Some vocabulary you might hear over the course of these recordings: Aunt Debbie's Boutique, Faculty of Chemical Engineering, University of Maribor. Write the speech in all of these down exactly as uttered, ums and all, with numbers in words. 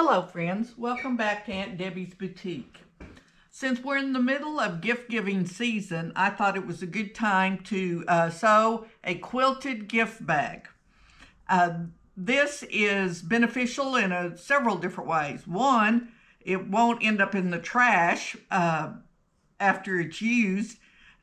Hello friends, welcome back to Aunt Debbie's Boutique. Since we're in the middle of gift giving season, I thought it was a good time to uh, sew a quilted gift bag. Uh, this is beneficial in a, several different ways. One, it won't end up in the trash uh, after it's used,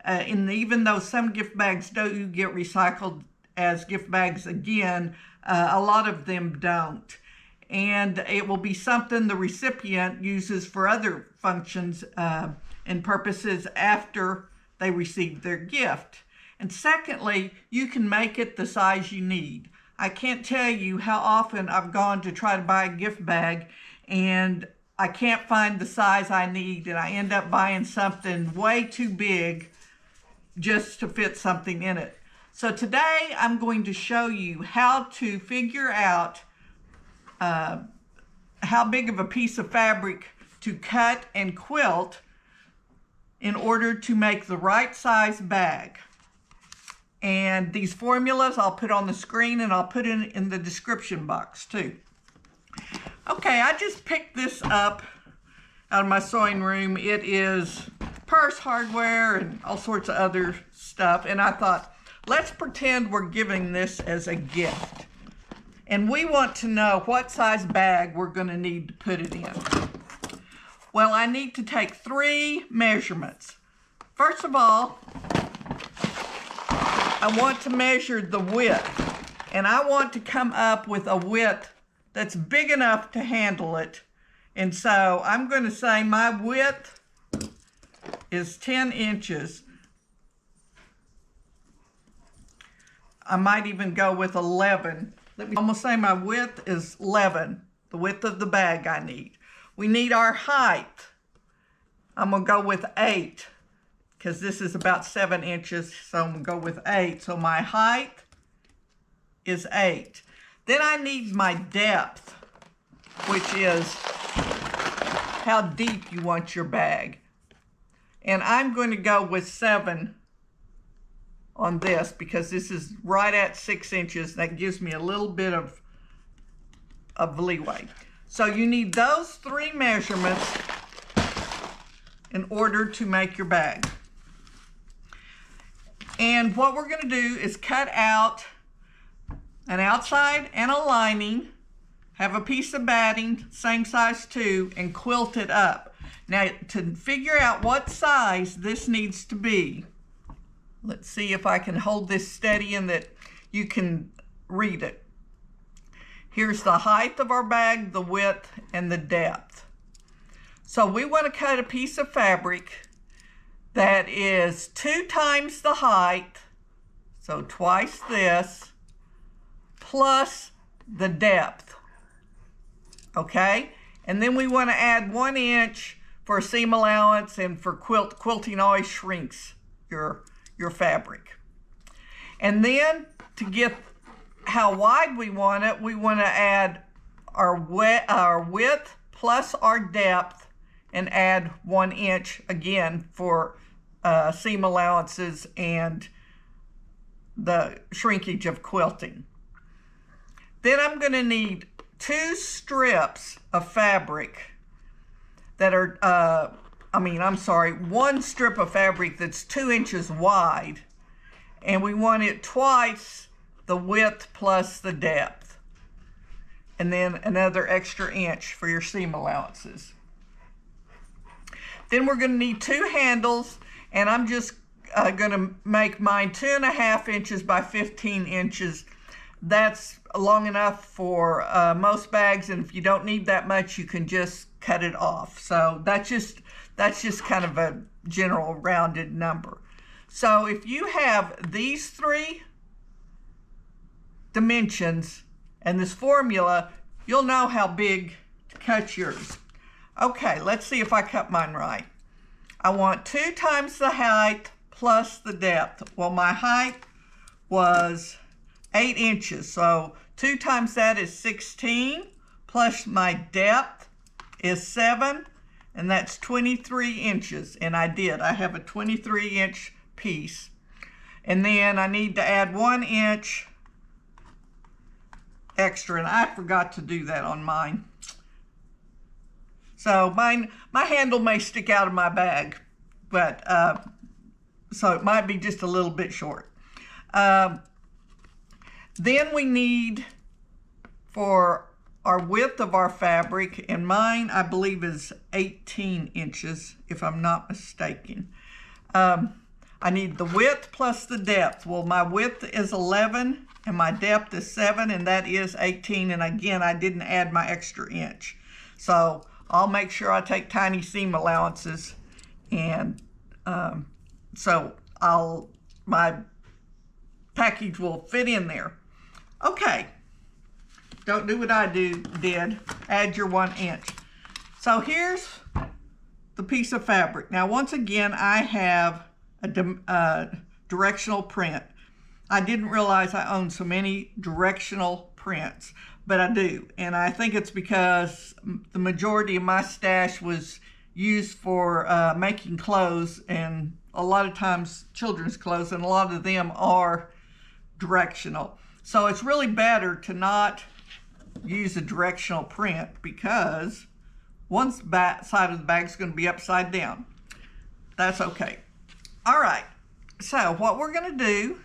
uh, and even though some gift bags do get recycled as gift bags again, uh, a lot of them don't. And it will be something the recipient uses for other functions uh, and purposes after they receive their gift. And secondly, you can make it the size you need. I can't tell you how often I've gone to try to buy a gift bag and I can't find the size I need, and I end up buying something way too big just to fit something in it. So today I'm going to show you how to figure out Uh, how big of a piece of fabric to cut and quilt in order to make the right size bag. And these formulas I'll put on the screen, and I'll put in in the description box too. Okay, I just picked this up out of my sewing room. It is purse hardware and all sorts of other stuff, and I thought, let's pretend we're giving this as a gift. And we want to know what size bag we're going to need to put it in. Well, I need to take three measurements. First of all, I want to measure the width, and I want to come up with a width that's big enough to handle it. And so I'm going to say my width is ten inches. I might even go with eleven. Let me almost say my width is eleven, the width of the bag I need. We need our height. I'm going to go with eight because this is about seven inches, so I'm going to go with eight. So my height is eight. Then I need my depth, which is how deep you want your bag. And I'm going to go with seven on this because this is right at six inches. That gives me a little bit of, of leeway. So you need those three measurements in order to make your bag. And what we're gonna do is cut out an outside and a lining, have a piece of batting, same size too, and quilt it up. Now, to figure out what size this needs to be, let's see if I can hold this steady and that you can read it. Here's the height of our bag, the width, and the depth. So we want to cut a piece of fabric that is two times the height, so twice this, plus the depth, okay? And then we want to add one inch for seam allowance and for quilt. Quilting always shrinks your your fabric. And then to get how wide we want it, we want to add our width, our width plus our depth, and add one inch again for uh, seam allowances and the shrinkage of quilting. Then I'm going to need two strips of fabric that are uh, I mean, I'm sorry, one strip of fabric that's two inches wide, and we want it twice the width plus the depth, and then another extra inch for your seam allowances. Then we're going to need two handles, and I'm just uh, going to make mine two and a half inches by fifteen inches. That's long enough for uh, most bags, and if you don't need that much, you can just cut it off. So that's just that's just kind of a general rounded number. So if you have these three dimensions and this formula, you'll know how big to cut yours. Okay, let's see if I cut mine right. I want two times the height plus the depth. Well, my height was eight inches, so two times that is sixteen, plus my depth is seven, and that's twenty-three inches. And I did. I have a twenty-three inch piece. And then I need to add one inch extra. And I forgot to do that on mine. So mine, my handle may stick out of my bag, but uh, so it might be just a little bit short. Um, then we need for our width of our fabric, and mine I believe is eighteen inches if I'm not mistaken. Um, I need the width plus the depth. Well, my width is eleven and my depth is seven, and that is eighteen. And again, I didn't add my extra inch. So I'll make sure I take tiny seam allowances. And um, so I'll, my package will fit in there. Okay, don't do what I do, did, add your one inch. So here's the piece of fabric. Now, once again, I have a di uh, directional print. I didn't realize I owned so many directional prints, but I do. And I think it's because the majority of my stash was used for uh, making clothes, and a lot of times children's clothes, and a lot of them are directional. So it's really better to not use a directional print, because one side of the bag is going to be upside down. That's okay. All right, so what we're going to do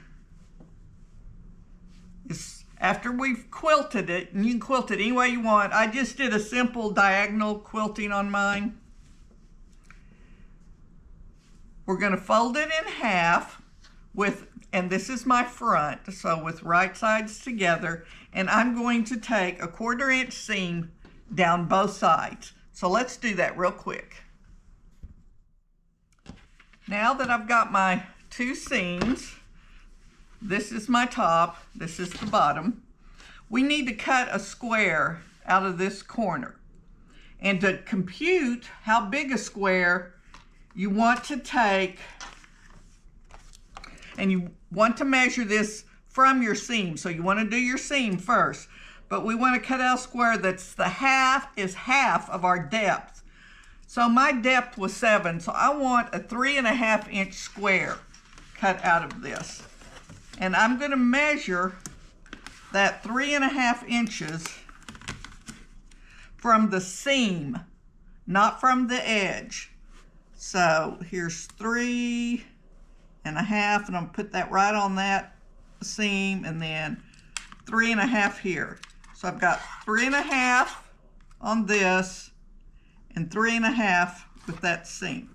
is, after we've quilted it, and you can quilt it any way you want. I just did a simple diagonal quilting on mine. We're going to fold it in half with, and this is my front, so with right sides together, and I'm going to take a quarter inch seam down both sides. So let's do that real quick. Now that I've got my two seams, this is my top, this is the bottom. We need to cut a square out of this corner. And to compute how big a square, you want to take, and you want to measure this from your seam. So you want to do your seam first, but we want to cut out a square that's the half, is half of our depth. So my depth was seven, so I want a three and a half inch square cut out of this. And I'm gonna measure that three and a half inches from the seam, not from the edge. So here's three and a half, and I'm gonna put that right on that seam, and then three and a half here. So I've got three and a half on this, and three and a half with that seam.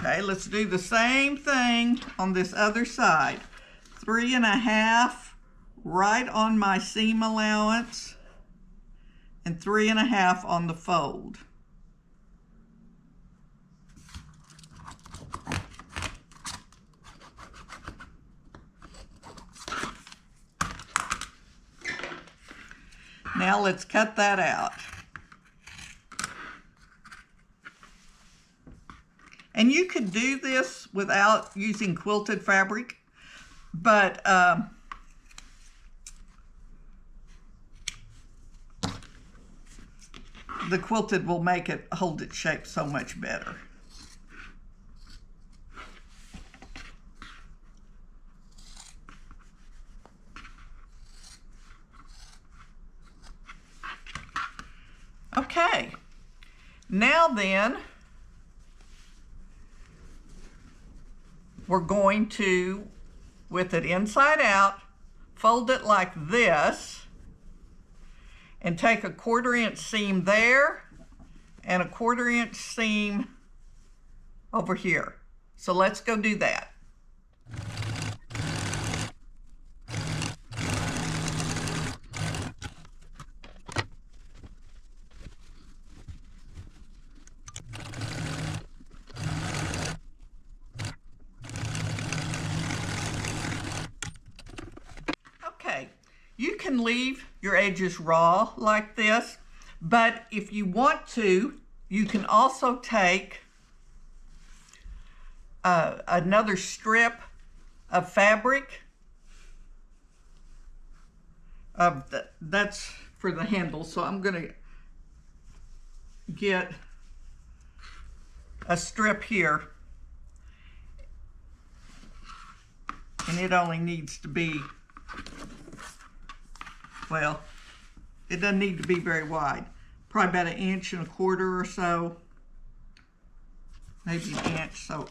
Okay, let's do the same thing on this other side. Three and a half right on my seam allowance, and three and a half on the fold. Now let's cut that out. And you could do this without using quilted fabric, but um, the quilted will make it hold its shape so much better. Okay, now then, we're going to, with it inside out, fold it like this, and take a quarter inch seam there, and a quarter inch seam over here. So let's go do that. Leave your edges raw like this, but if you want to, you can also take uh, another strip of fabric of the, that's for the handle, so I'm gonna get a strip here, and it only needs to be well, it doesn't need to be very wide. Probably about an inch and a quarter or so. Maybe an inch, so.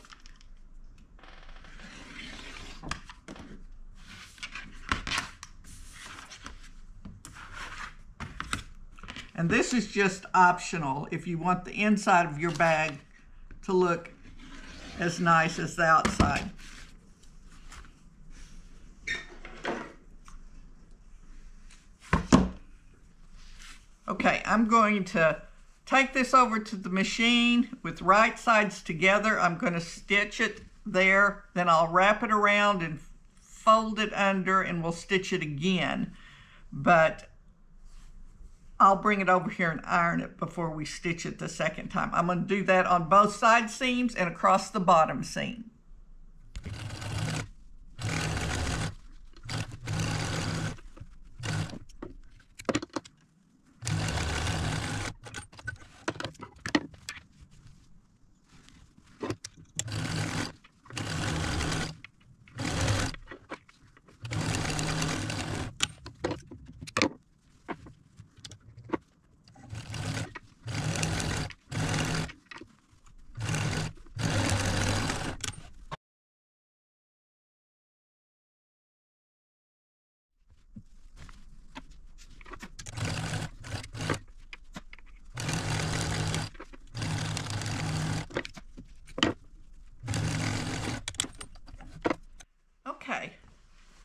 And this is just optional if you want the inside of your bag to look as nice as the outside. Okay, I'm going to take this over to the machine with right sides together. I'm going to stitch it there, then I'll wrap it around and fold it under and we'll stitch it again. But I'll bring it over here and iron it before we stitch it the second time. I'm going to do that on both side seams and across the bottom seam.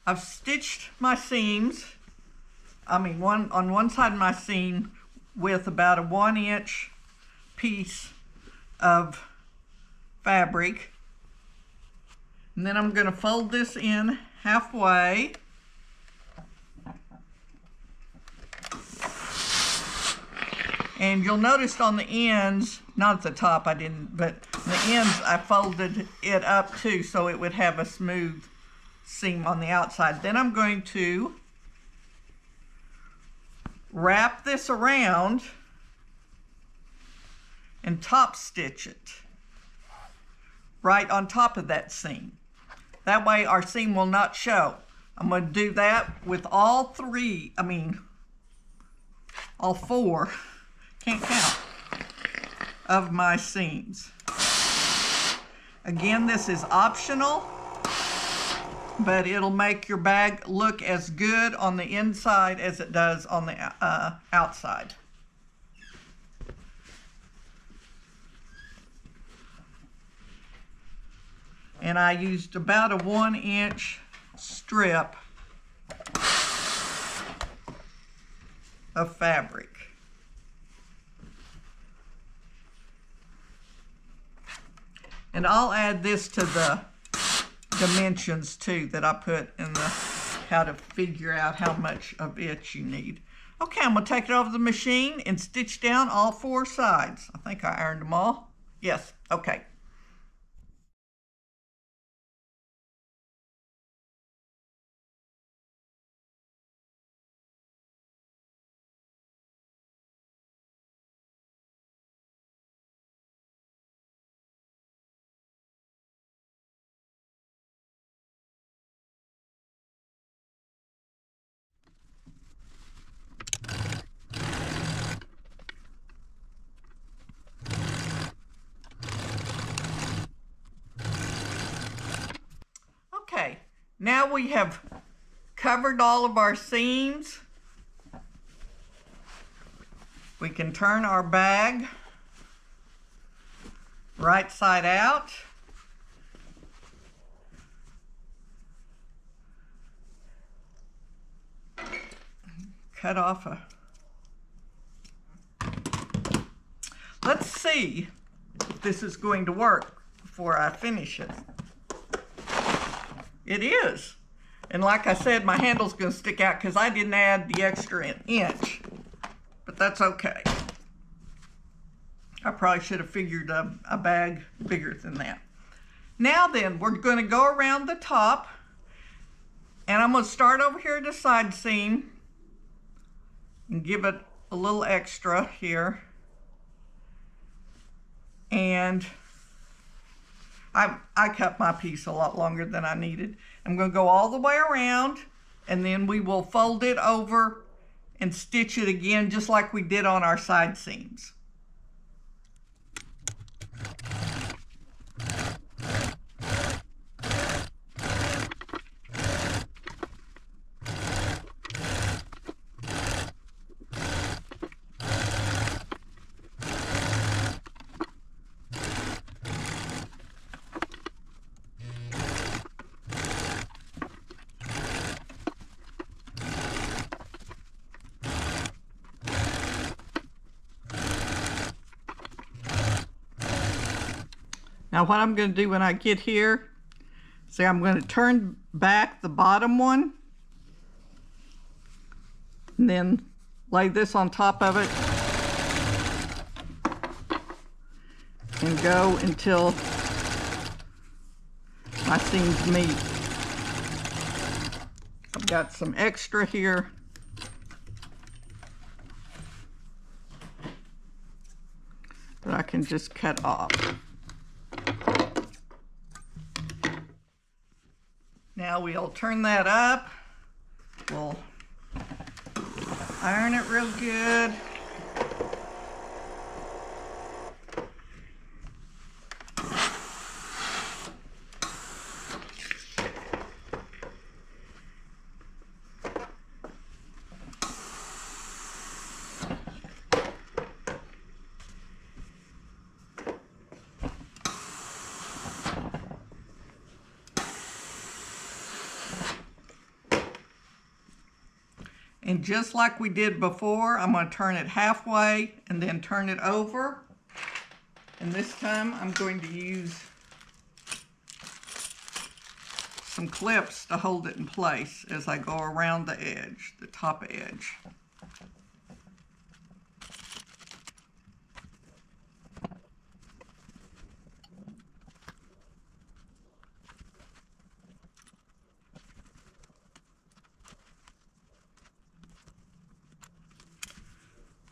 I've stitched my seams, I mean one on one side of my seam with about a one inch piece of fabric. And then I'm going to fold this in halfway. And you'll notice on the ends, not the top I didn't, but the ends I folded it up too so it would have a smooth seam on the outside. Then I'm going to wrap this around and top stitch it right on top of that seam. That way our seam will not show. I'm going to do that with all three, I mean all four, can't count, of my seams. Again, this is optional, but it'll make your bag look as good on the inside as it does on the uh, outside. And I used about a one inch strip of fabric. And I'll add this to the dimensions too that I put in the how to figure out how much of it you need. Okay, I'm gonna take it over the machine and stitch down all four sides. I think I ironed them all. Yes, okay. Now we have covered all of our seams. We can turn our bag right side out. Cut off a... Let's see if this is going to work before I finish it. It is. And like I said, my handle's going to stick out because I didn't add the extra inch. But that's okay. I probably should have figured a, a bag bigger than that. Now then, we're going to go around the top. And I'm going to start over here at the side seam and give it a little extra here. And I, I cut my piece a lot longer than I needed. I'm going to go all the way around and then we will fold it over and stitch it again just like we did on our side seams. Now what I'm going to do when I get here, see, I'm going to turn back the bottom one and then lay this on top of it and go until my seams meet. I've got some extra here. That I can just cut off. Now we'll turn that up, we'll iron it real good. And just like we did before, I'm going to turn it halfway and then turn it over. And this time I'm going to use some clips to hold it in place as I go around the edge, the top edge.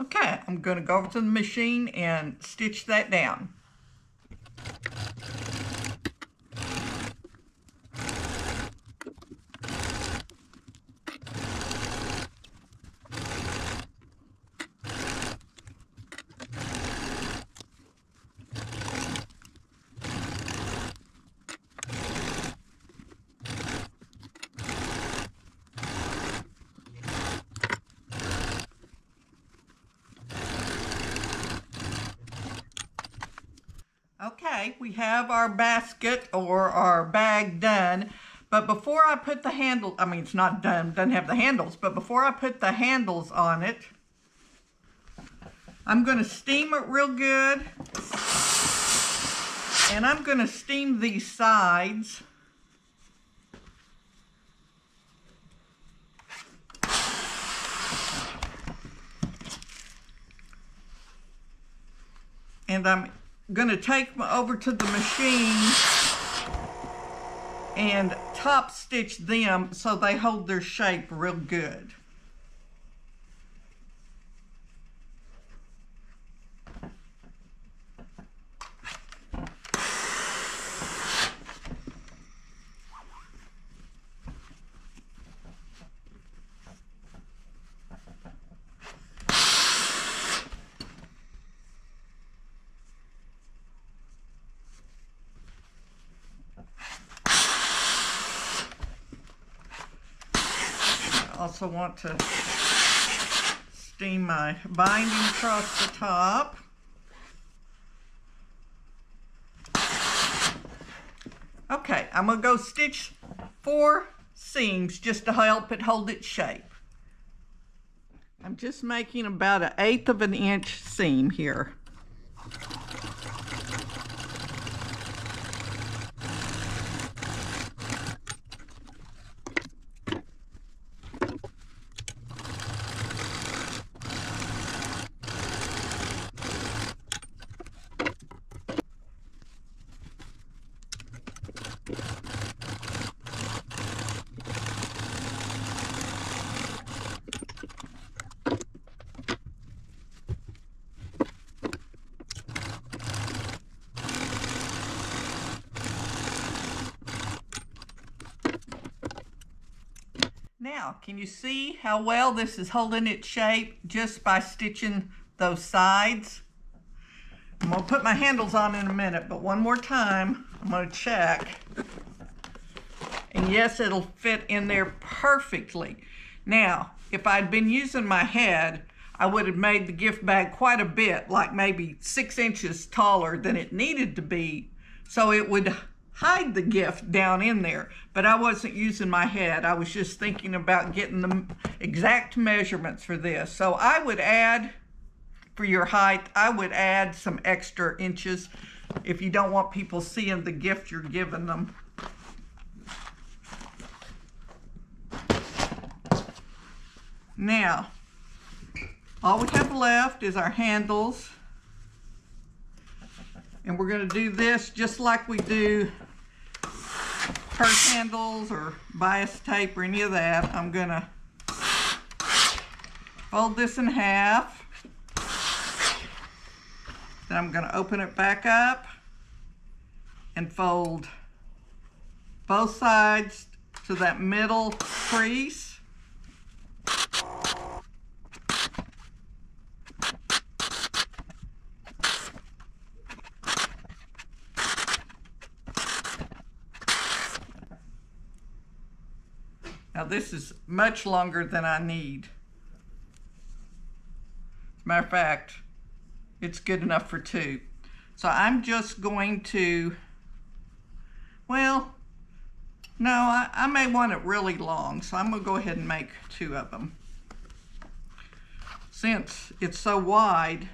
Okay, I'm going to go over to the machine and stitch that down. Okay, we have our basket or our bag done, but before I put the handle, I mean it's not done, doesn't have the handles, but before I put the handles on it, I'm going to steam it real good, and I'm going to steam these sides. And I'm going to take me over to the machine and top stitch them so they hold their shape real good. Also want to steam my binding across the top. Okay, I'm going to go stitch four seams just to help it hold its shape. I'm just making about an eighth of an inch seam here. Now, can you see how well this is holding its shape just by stitching those sides? I'm gonna put my handles on in a minute, but one more time, I'm gonna check. And yes, it'll fit in there perfectly. Now, if I'd been using my head, I would have made the gift bag quite a bit, like maybe six inches taller than it needed to be, so it would hide the gift down in there. But I wasn't using my head. I was just thinking about getting the exact measurements for this. So I would add, for your height, I would add some extra inches if you don't want people seeing the gift you're giving them. Now, all we have left is our handles, and we're going to do this just like we do purse handles or bias tape or any of that. I'm going to fold this in half, then I'm going to open it back up and fold both sides to that middle crease. Now this is much longer than I need. As a matter of fact, it's good enough for two. So I'm just going to, well, no, I, I may want it really long, so I'm gonna go ahead and make two of them. Since it's so wide,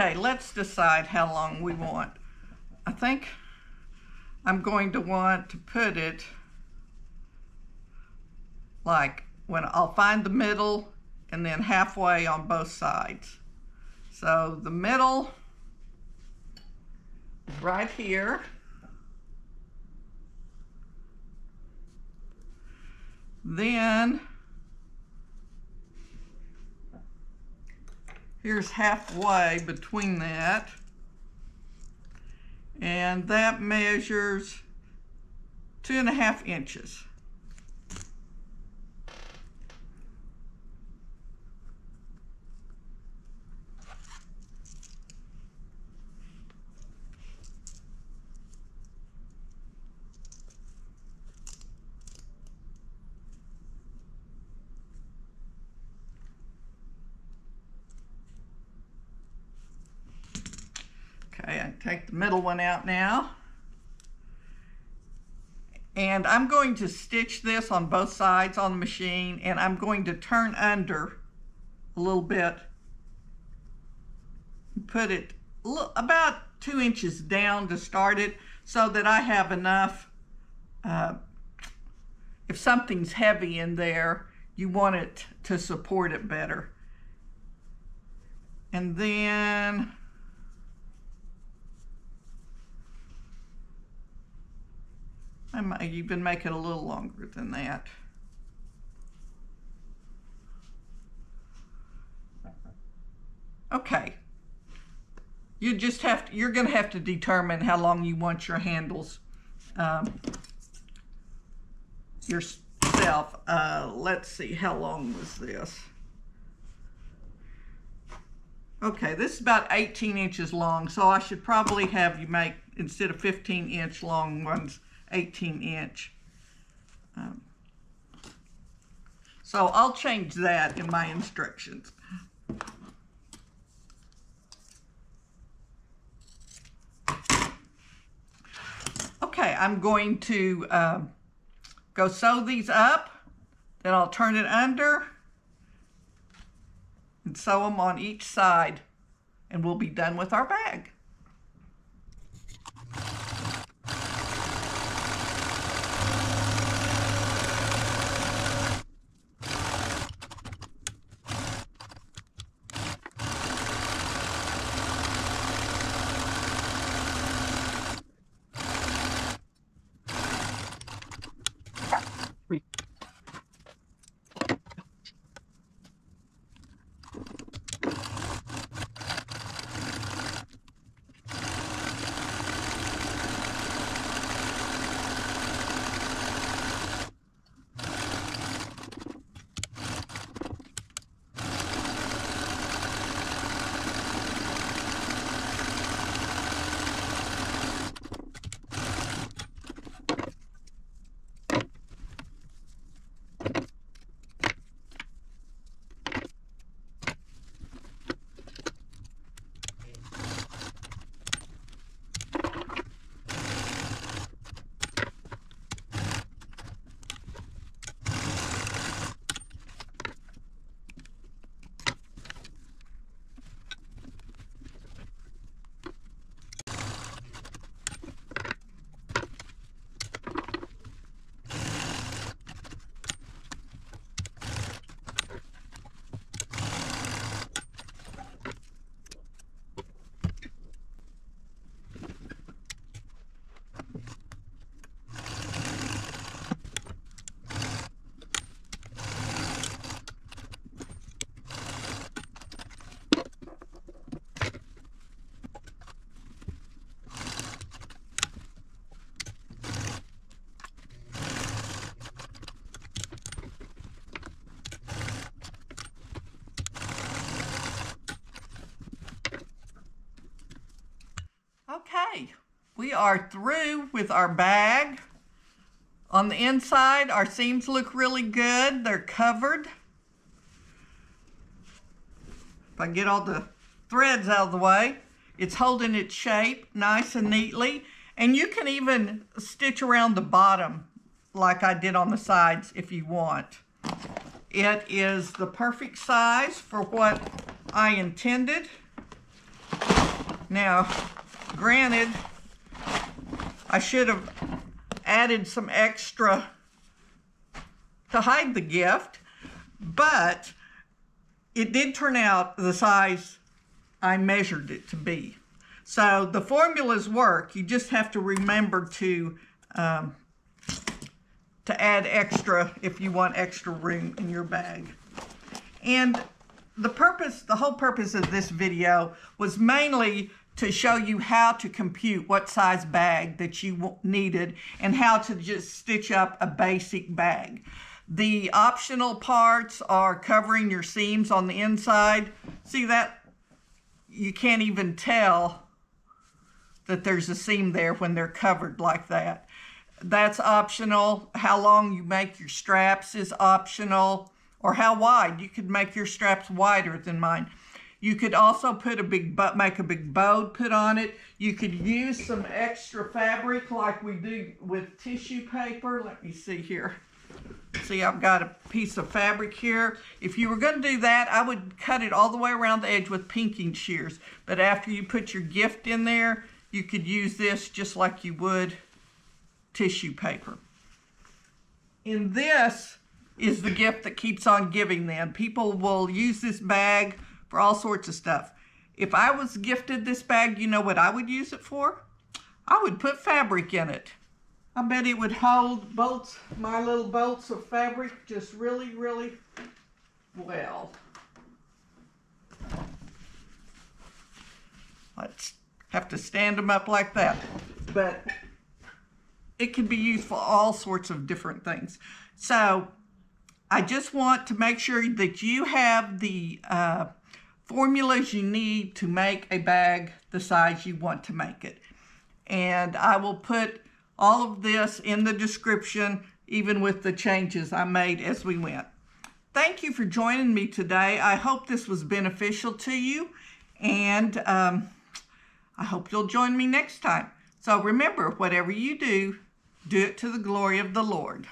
okay, let's decide how long we want. I think I'm going to want to put it like when I'll find the middle and then halfway on both sides. So the middle right here. Then here's halfway between that, and that measures two and a half inches. I take the middle one out now, and I'm going to stitch this on both sides on the machine, and I'm going to turn under a little bit and put it about two inches down to start it, so that I have enough. Uh, if something's heavy in there, you want it to support it better. And then I might even make it a little longer than that. Okay. You just have to, you're gonna have to determine how long you want your handles um, yourself. Uh, let's see, how long was this? Okay, this is about eighteen inches long, so I should probably have you make, instead of fifteen inch long ones, eighteen inch. Um, so I'll change that in my instructions. Okay, I'm going to uh, go sew these up, then I'll turn it under and sew them on each side, and we'll be done with our bag. Okay, we are through with our bag. On the inside, our seams look really good. They're covered. If I can get all the threads out of the way, it's holding its shape nice and neatly. And you can even stitch around the bottom like I did on the sides if you want. It is the perfect size for what I intended. Now, granted, I should have added some extra to hide the gift, but it did turn out the size I measured it to be. So the formulas work. You just have to remember to um, to add extra if you want extra room in your bag. And the purpose, the whole purpose of this video was mainly to show you how to compute what size bag that you needed and how to just stitch up a basic bag. The optional parts are covering your seams on the inside. See that? You can't even tell that there's a seam there when they're covered like that. That's optional. How long you make your straps is optional, or how wide. You could make your straps wider than mine. You could also put a big but make a big bow put on it. You could use some extra fabric like we do with tissue paper. Let me see here. See, I've got a piece of fabric here. If you were going to do that, I would cut it all the way around the edge with pinking shears. But after you put your gift in there, you could use this just like you would tissue paper. And this is the gift that keeps on giving then. People will use this bag for all sorts of stuff. If I was gifted this bag, you know what I would use it for? I would put fabric in it. I bet it would hold bolts, my little bolts of fabric just really, really well. Let's have to stand them up like that. But it can be used for all sorts of different things. So I just want to make sure that you have the uh, formulas you need to make a bag the size you want to make it. And I will put all of this in the description, even with the changes I made as we went. Thank you for joining me today. I hope this was beneficial to you, and um, I hope you'll join me next time. So remember, whatever you do, do it to the glory of the Lord.